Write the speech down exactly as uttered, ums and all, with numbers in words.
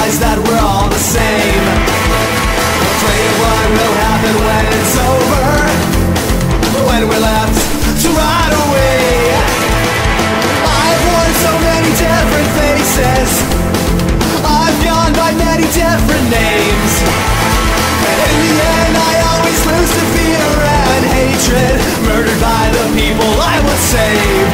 realize that we're all the same. twenty-one will happen when it's over, when we're left to rot away. I've worn so many different faces, I've gone by many different names, and in the end I always lose to fear and hatred, murdered by the people I would save.